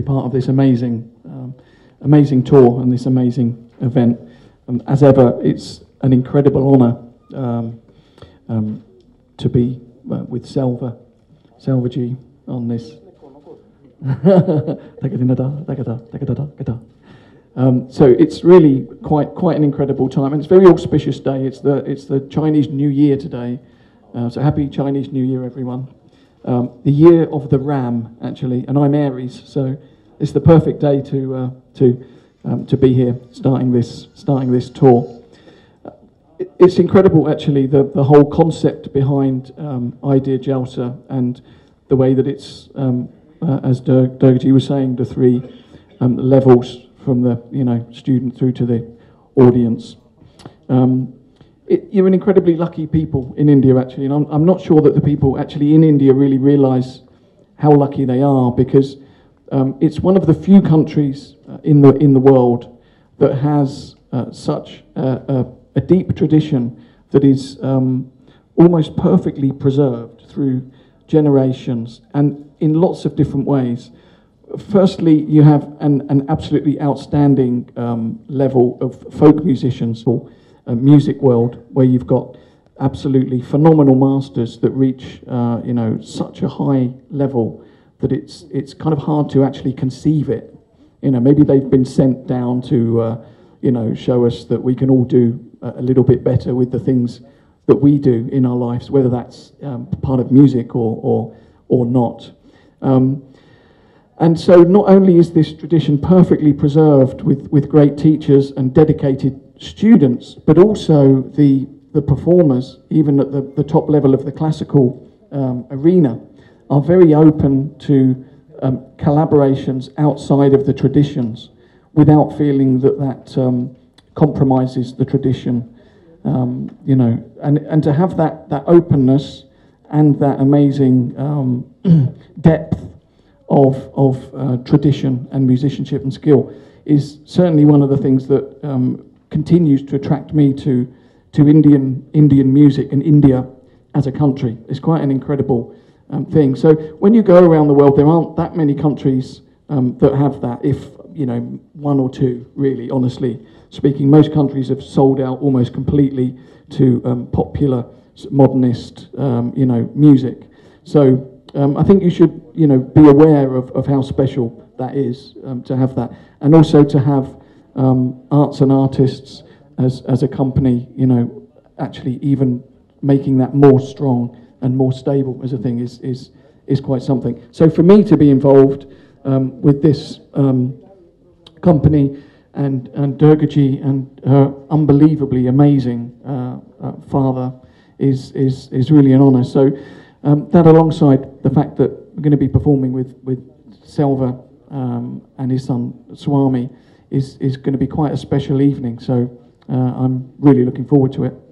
be part of this amazing, amazing tour and this amazing event. And as ever, it's an incredible honour to be with Selva Ji on this. So it's really quite an incredible time, and it's a very auspicious day. It's the Chinese New Year today, so happy Chinese New Year, everyone. The year of the ram, actually, and I'm Aries, so it's the perfect day to be here, starting this tour. It's incredible, actually, the whole concept behind Idea Jalsa and the way that it's as Durga Ji was saying, the three levels from the student through to the audience. You're an incredibly lucky people in India, actually, and I'm not sure that the people actually in India really realise how lucky they are, because it's one of the few countries in the world that has such a deep tradition that is almost perfectly preserved through generations and in lots of different ways. Firstly, you have an absolutely outstanding level of folk musicians or music world, where you've got absolutely phenomenal masters that reach such a high level that it's kind of hard to actually conceive it. Maybe they've been sent down to show us that we can all do a little bit better with the things that we do in our lives, whether that's part of music or not. And so not only is this tradition perfectly preserved with great teachers and dedicated students, but also the performers, even at the top level of the classical arena, are very open to collaborations outside of the traditions without feeling that compromises the tradition. And to have that openness and that amazing depth of tradition and musicianship and skill is certainly one of the things that continues to attract me to Indian music and India as a country. It's quite an incredible thing. So when you go around the world, there aren't that many countries that have that, if one or two, really, honestly speaking. Most countries have sold out almost completely to popular modernist music. So I think you should, be aware of how special that is, to have that, and also to have arts and artists as a company, actually even making that more strong and more stable as a thing is quite something. So for me to be involved with this company and Durga Ji and her unbelievably amazing father is really an honour. So. That, alongside the fact that we're going to be performing with Selva and his son Swami, is going to be quite a special evening. So I'm really looking forward to it.